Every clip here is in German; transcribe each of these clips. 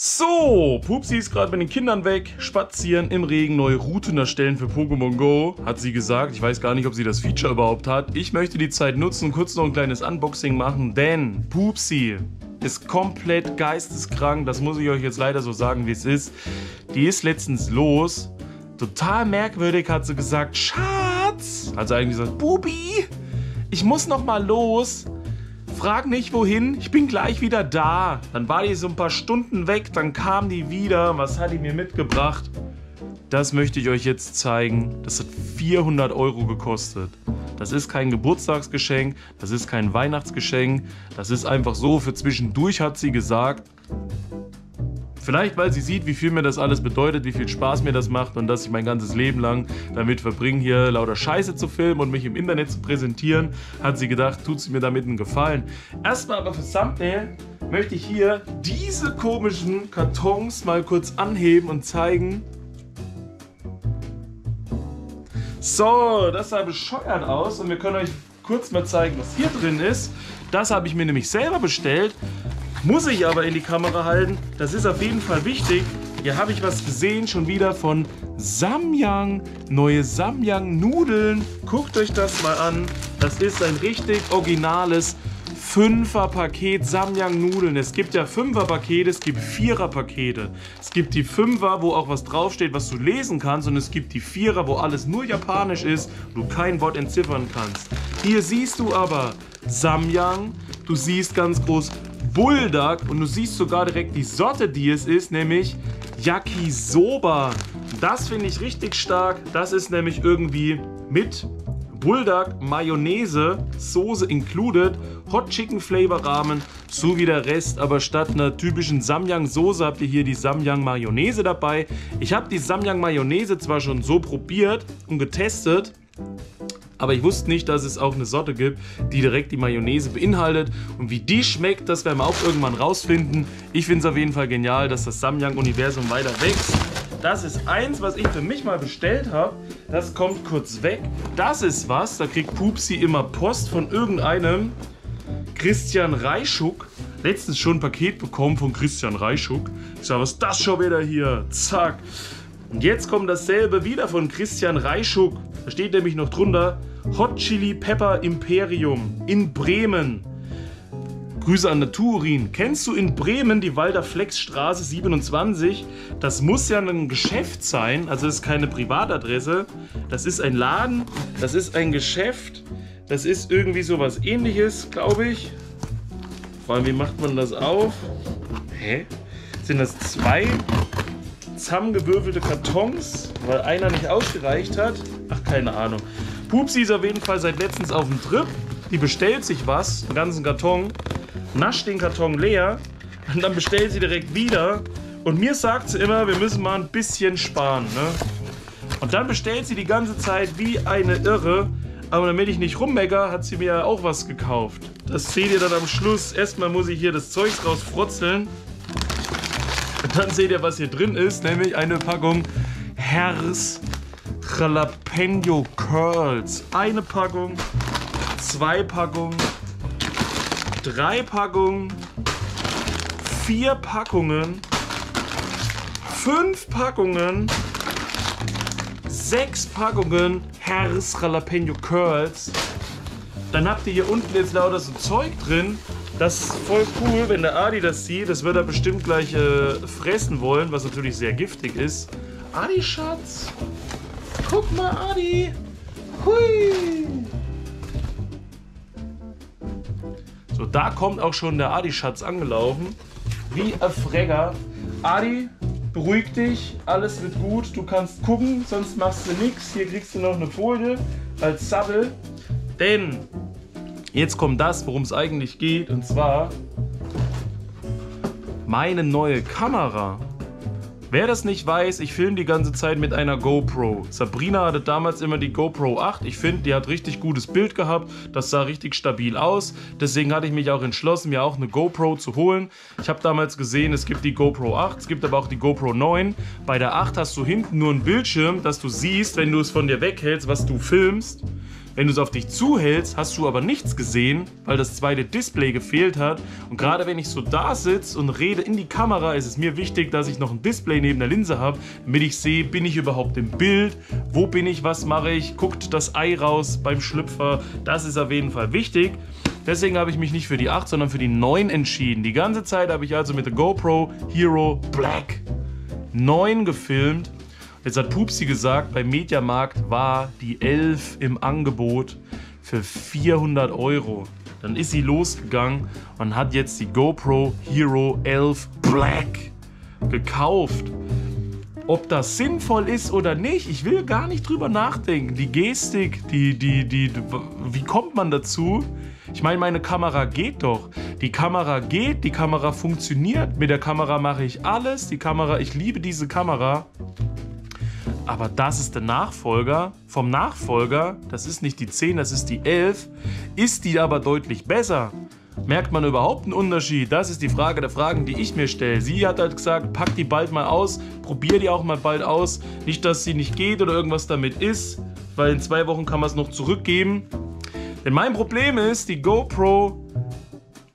So, Pupsi ist gerade mit den Kindern weg, spazieren im Regen, neue Routen erstellen für Pokémon Go, hat sie gesagt. Ich weiß gar nicht, ob sie das Feature überhaupt hat. Ich möchte die Zeit nutzen, kurz noch ein kleines Unboxing machen, denn Pupsi ist komplett geisteskrank. Das muss ich euch jetzt leider so sagen, wie es ist. Die ist letztens los. Total merkwürdig hat sie gesagt, Schatz, hat sie eigentlich gesagt, Bubi, ich muss noch mal los. Frag nicht wohin, ich bin gleich wieder da. Dann war die so ein paar Stunden weg, dann kam die wieder. Was hat die mir mitgebracht? Das möchte ich euch jetzt zeigen. Das hat 400 € gekostet. Das ist kein Geburtstagsgeschenk, das ist kein Weihnachtsgeschenk. Das ist einfach so für zwischendurch, hat sie gesagt. Vielleicht, weil sie sieht, wie viel mir das alles bedeutet, wie viel Spaß mir das macht und dass ich mein ganzes Leben lang damit verbringe, hier lauter Scheiße zu filmen und mich im Internet zu präsentieren, hat sie gedacht, tut sie mir damit einen Gefallen. Erstmal aber für Thumbnail möchte ich hier diese komischen Kartons mal kurz anheben und zeigen. So, das sah bescheuert aus und wir können euch kurz mal zeigen, was hier drin ist. Das habe ich mir nämlich selber bestellt. Muss ich aber in die Kamera halten, das ist auf jeden Fall wichtig. Hier habe ich was gesehen, schon wieder von Samyang. Neue Samyang-Nudeln. Guckt euch das mal an. Das ist ein richtig originales 5er-Paket Samyang-Nudeln. Es gibt ja 5er-Pakete, es gibt 4er-Pakete. Es gibt die 5er, wo auch was draufsteht, was du lesen kannst. Und es gibt die 4er, wo alles nur japanisch ist und du kein Wort entziffern kannst. Hier siehst du aber Samyang. Du siehst ganz groß Buldak und du siehst sogar direkt die Sorte, die es ist, nämlich Yakisoba. Das finde ich richtig stark. Das ist nämlich irgendwie mit Buldak, Mayonnaise, Soße included, Hot Chicken Flavor Ramen, so wie der Rest. Aber statt einer typischen Samyang Soße habt ihr hier die Samyang Mayonnaise dabei. Ich habe die Samyang Mayonnaise zwar schon so probiert und getestet, aber ich wusste nicht, dass es auch eine Sorte gibt, die direkt die Mayonnaise beinhaltet. Und wie die schmeckt, das werden wir auch irgendwann rausfinden. Ich finde es auf jeden Fall genial, dass das Samyang-Universum weiter wächst. Das ist eins, was ich für mich mal bestellt habe. Das kommt kurz weg. Das ist was, da kriegt Pupsi immer Post von irgendeinem Christian Reischuk. Letztens schon ein Paket bekommen von Christian Reischuk. Ich sage, was ist das schon wieder hier? Zack. Und jetzt kommt dasselbe wieder von Christian Reischuk. Da steht nämlich noch drunter Hot Chili Pepper Imperium in Bremen. Grüße an Naturin. Kennst du in Bremen die Walderflexstraße 27? Das muss ja ein Geschäft sein, also das ist keine Privatadresse. Das ist ein Laden, das ist ein Geschäft, das ist irgendwie sowas Ähnliches, glaube ich. Vor allem, wie macht man das auf? Hä? Sind das zwei zusammengewürfelte Kartons, weil einer nicht ausgereicht hat? Ach, keine Ahnung. Pupsi ist auf jeden Fall seit letztens auf dem Trip. Die bestellt sich was, einen ganzen Karton, nascht den Karton leer und dann bestellt sie direkt wieder. Und mir sagt sie immer, wir müssen mal ein bisschen sparen, ne? Und dann bestellt sie die ganze Zeit wie eine Irre. Aber damit ich nicht rummecker, hat sie mir auch was gekauft. Das seht ihr dann am Schluss. Erstmal muss ich hier das Zeugs rausfrotzeln. Und dann seht ihr, was hier drin ist, nämlich eine Packung Herr's Jalapeno Curls. Eine Packung, zwei Packungen, drei Packungen, vier Packungen, fünf Packungen, sechs Packungen Herr's Jalapeno Curls. Dann habt ihr hier unten jetzt lauter so Zeug drin. Das ist voll cool, wenn der Adi das sieht. Das wird er bestimmt gleich fressen wollen, was natürlich sehr giftig ist. Adi, Schatz! Guck mal, Adi! Hui! So, da kommt auch schon der Adi-Schatz angelaufen. Wie ein Frecker. Adi, beruhig dich. Alles wird gut. Du kannst gucken, sonst machst du nichts. Hier kriegst du noch eine Folie als Sattel. Denn jetzt kommt das, worum es eigentlich geht, und zwar meine neue Kamera. Wer das nicht weiß, ich filme die ganze Zeit mit einer GoPro. Sabrina hatte damals immer die GoPro 8. Ich finde, die hat richtig gutes Bild gehabt. Das sah richtig stabil aus. Deswegen hatte ich mich auch entschlossen, mir auch eine GoPro zu holen. Ich habe damals gesehen, es gibt die GoPro 8, es gibt aber auch die GoPro 9. Bei der 8 hast du hinten nur einen Bildschirm, dass du siehst, wenn du es von dir weghältst, was du filmst. Wenn du es auf dich zuhältst, hast du aber nichts gesehen, weil das zweite Display gefehlt hat. Und gerade wenn ich so da sitze und rede in die Kamera, ist es mir wichtig, dass ich noch ein Display neben der Linse habe, damit ich sehe, bin ich überhaupt im Bild, wo bin ich, was mache ich, guckt das Ei raus beim Schlüpfer. Das ist auf jeden Fall wichtig. Deswegen habe ich mich nicht für die 8, sondern für die 9 entschieden. Die ganze Zeit habe ich also mit der GoPro Hero Black 9 gefilmt. Jetzt hat Pupsi gesagt, beim Mediamarkt war die 11 im Angebot für 400 Euro. Dann ist sie losgegangen und hat jetzt die GoPro Hero 11 Black gekauft. Ob das sinnvoll ist oder nicht, ich will gar nicht drüber nachdenken. Die Gestik, wie kommt man dazu? Ich meine, meine Kamera geht doch. Die Kamera geht, die Kamera funktioniert. Mit der Kamera mache ich alles. Die Kamera, ich liebe diese Kamera. Aber das ist der Nachfolger. Vom Nachfolger, das ist nicht die 10, das ist die 11, ist die aber deutlich besser. Merkt man überhaupt einen Unterschied? Das ist die Frage der Fragen, die ich mir stelle. Sie hat halt gesagt, pack die bald mal aus, probier die auch mal bald aus. Nicht, dass sie nicht geht oder irgendwas damit ist, weil in 2 Wochen kann man es noch zurückgeben. Denn mein Problem ist, die GoPro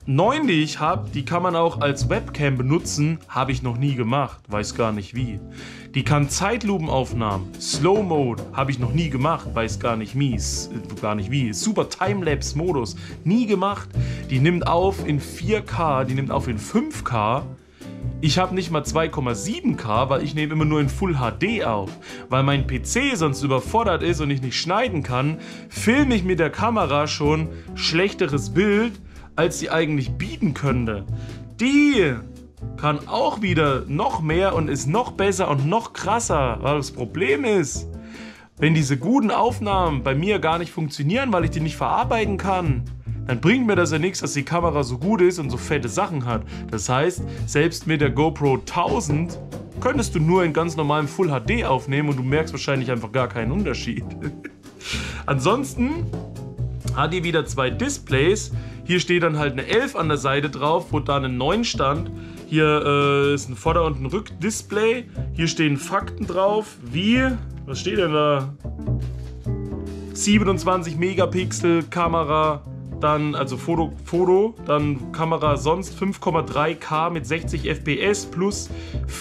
9, die ich habe, die kann man auch als Webcam benutzen, habe ich noch nie gemacht, weiß gar nicht wie. Die kann Zeitlupenaufnahmen, Slow-Mode, habe ich noch nie gemacht, weiß gar nicht wie, super Timelapse-Modus, nie gemacht. Die nimmt auf in 4K, die nimmt auf in 5K. Ich habe nicht mal 2,7K, weil ich nehme immer nur in Full HD auf. Weil mein PC sonst überfordert ist und ich nicht schneiden kann, filme ich mit der Kamera schon schlechteres Bild, als sie eigentlich bieten könnte. Die kann auch wieder noch mehr und ist noch besser und noch krasser, weil das Problem ist, wenn diese guten Aufnahmen bei mir gar nicht funktionieren, weil ich die nicht verarbeiten kann, dann bringt mir das ja nichts, dass die Kamera so gut ist und so fette Sachen hat. Das heißt, selbst mit der GoPro 1000 könntest du nur in ganz normalem Full HD aufnehmen und du merkst wahrscheinlich einfach gar keinen Unterschied. Ansonsten hat die wieder 2 Displays. Hier steht dann halt eine 11 an der Seite drauf, wo da eine 9 stand. Hier ist ein Vorder- und ein Rückdisplay. Hier stehen Fakten drauf, wie, was steht denn da? 27 Megapixel Kamera, dann also Foto, dann Kamera sonst 5,3K mit 60 FPS plus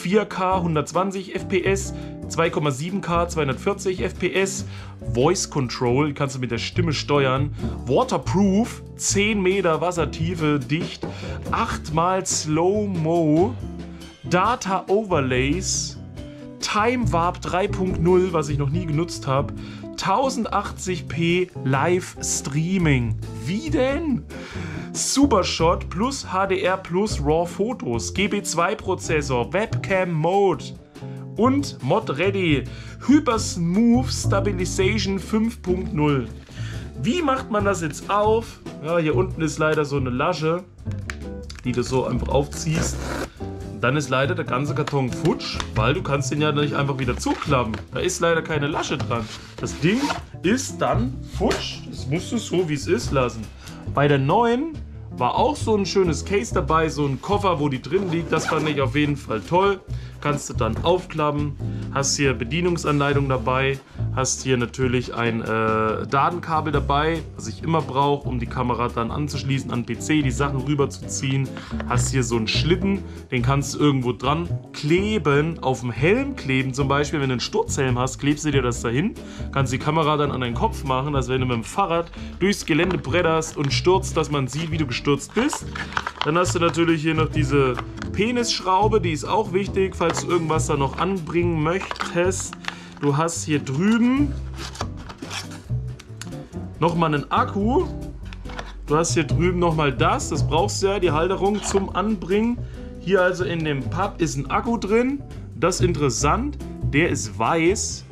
4K 120 FPS. 2,7K, 240 FPS, Voice Control, kannst du mit der Stimme steuern, Waterproof, 10 Meter Wassertiefe dicht, 8-mal Slow-Mo, Data Overlays, Time Warp 3.0, was ich noch nie genutzt habe, 1080p Live Streaming. Wie denn? Supershot plus HDR plus RAW Fotos, GB2 Prozessor, Webcam Mode. Und Mod Ready, HyperSmooth Stabilization 5.0. Wie macht man das jetzt auf? Ja, hier unten ist leider so eine Lasche, die du so einfach aufziehst. Dann ist leider der ganze Karton futsch, weil du kannst den ja nicht einfach wieder zuklappen. Da ist leider keine Lasche dran. Das Ding ist dann futsch. Das musst du so, wie es ist, lassen. Bei der neuen war auch so ein schönes Case dabei, so ein Koffer, wo die drin liegt. Das fand ich auf jeden Fall toll. Kannst du dann aufklappen, hast hier Bedienungsanleitung dabei, hast hier natürlich ein Datenkabel dabei, was ich immer brauche, um die Kamera dann anzuschließen an den PC, die Sachen rüberzuziehen. Hast hier so einen Schlitten, den kannst du irgendwo dran kleben, auf dem Helm kleben zum Beispiel. Wenn du einen Sturzhelm hast, klebst du dir das dahin, kannst die Kamera dann an deinen Kopf machen, als wenn du mit dem Fahrrad durchs Gelände bretterst und stürzt, dass man sieht, wie du gestürzt bist. Dann hast du natürlich hier noch diese Penisschraube, die ist auch wichtig, falls du irgendwas da noch anbringen möchtest. Du hast hier drüben nochmal einen Akku. Du hast hier drüben nochmal das brauchst du ja, die Halterung zum Anbringen. Hier also in dem Papp ist ein Akku drin. Das ist interessant, der ist weiß.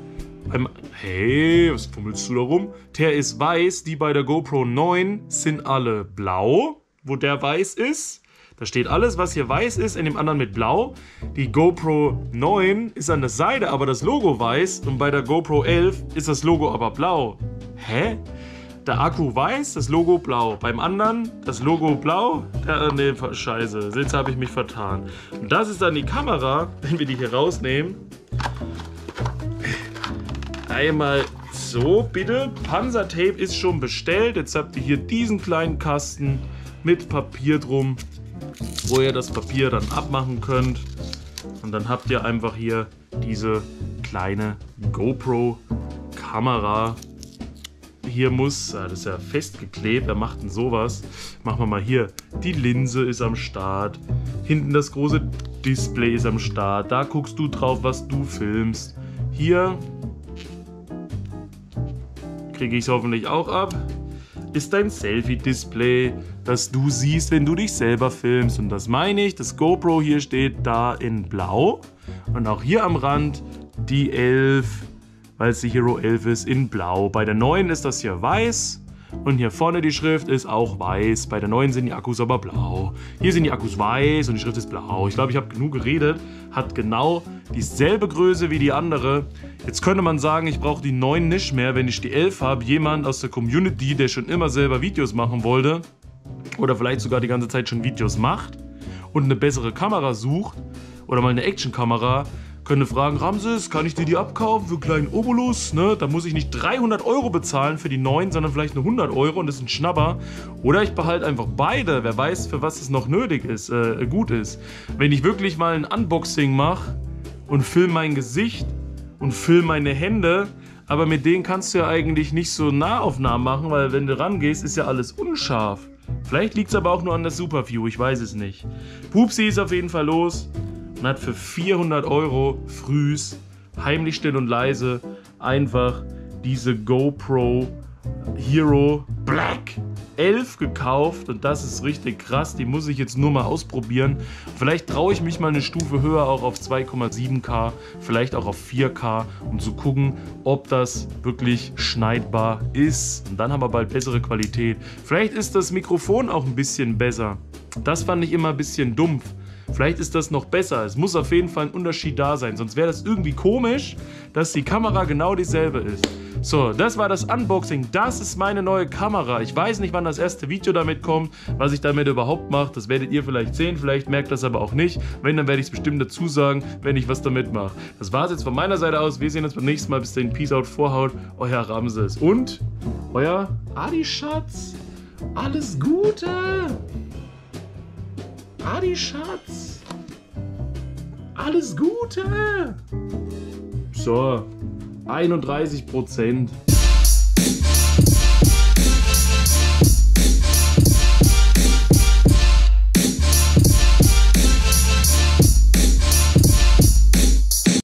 Hey, was fummelst du da rum? Der ist weiß, die bei der GoPro 9 sind alle blau, wo der weiß ist. Da steht alles, was hier weiß ist, in dem anderen mit blau. Die GoPro 9 ist an der Seite, aber das Logo weiß. Und bei der GoPro 11 ist das Logo aber blau. Hä? Der Akku weiß, das Logo blau. Beim anderen das Logo blau. Ne, scheiße, jetzt habe ich mich vertan. Und das ist dann die Kamera, wenn wir die hier rausnehmen. Einmal So, bitte. Panzertape ist schon bestellt. Jetzt habt ihr hier diesen kleinen Kasten mit Papier drum, wo ihr das Papier dann abmachen könnt. Und dann habt ihr einfach hier diese kleine GoPro-Kamera. Hier muss, das ist ja festgeklebt, wer macht denn sowas? Machen wir mal hier. Die Linse ist am Start. Hinten das große Display ist am Start. Da guckst du drauf, was du filmst. Hier kriege ich es hoffentlich auch ab. Ist dein Selfie-Display, das du siehst, wenn du dich selber filmst. Und das meine ich, das GoPro hier steht da in blau. Und auch hier am Rand die 11, weil es die Hero 11 ist, in blau. Bei der 9 ist das hier weiß. Und hier vorne die Schrift ist auch weiß. Bei der 9 sind die Akkus aber blau. Hier sind die Akkus weiß und die Schrift ist blau. Ich glaube, ich habe genug geredet. Hat genau dieselbe Größe wie die andere. Jetzt könnte man sagen, ich brauche die 9 nicht mehr, wenn ich die 11 habe. Jemand aus der Community, der schon immer selber Videos machen wollte oder vielleicht sogar die ganze Zeit schon Videos macht und eine bessere Kamera sucht oder mal eine Actionkamera, könnte fragen, Ramses, kann ich dir die abkaufen für einen kleinen Obolus? Ne? Da muss ich nicht 300 € bezahlen für die 9, sondern vielleicht nur 100 € und das ist ein Schnapper. Oder ich behalte einfach beide, wer weiß, für was es noch nötig ist, gut ist. Wenn ich wirklich mal ein Unboxing mache und filme mein Gesicht und filme meine Hände, aber mit denen kannst du ja eigentlich nicht so Nahaufnahmen machen, weil wenn du rangehst, ist ja alles unscharf. Vielleicht liegt es aber auch nur an der Superview, ich weiß es nicht. Pupsi ist auf jeden Fall los. Und hat für 400 € frühs, heimlich still und leise, einfach diese GoPro Hero Black 11 gekauft. Und das ist richtig krass, die muss ich jetzt nur mal ausprobieren. Vielleicht traue ich mich mal eine Stufe höher, auch auf 2,7K, vielleicht auch auf 4K, um zu gucken, ob das wirklich schneidbar ist. Und dann haben wir bald bessere Qualität. Vielleicht ist das Mikrofon auch ein bisschen besser. Das fand ich immer ein bisschen dumpf. Vielleicht ist das noch besser. Es muss auf jeden Fall ein Unterschied da sein. Sonst wäre das irgendwie komisch, dass die Kamera genau dieselbe ist. So, das war das Unboxing. Das ist meine neue Kamera. Ich weiß nicht, wann das erste Video damit kommt, was ich damit überhaupt mache. Das werdet ihr vielleicht sehen. Vielleicht merkt das aber auch nicht. Wenn, dann werde ich es bestimmt dazu sagen, wenn ich was damit mache. Das war es jetzt von meiner Seite aus. Wir sehen uns beim nächsten Mal. Bis dahin, Peace out, Vorhaut. Euer Ramses und euer Adi-Schatz. Alles Gute! Adi, Schatz! Alles Gute! So, 31%.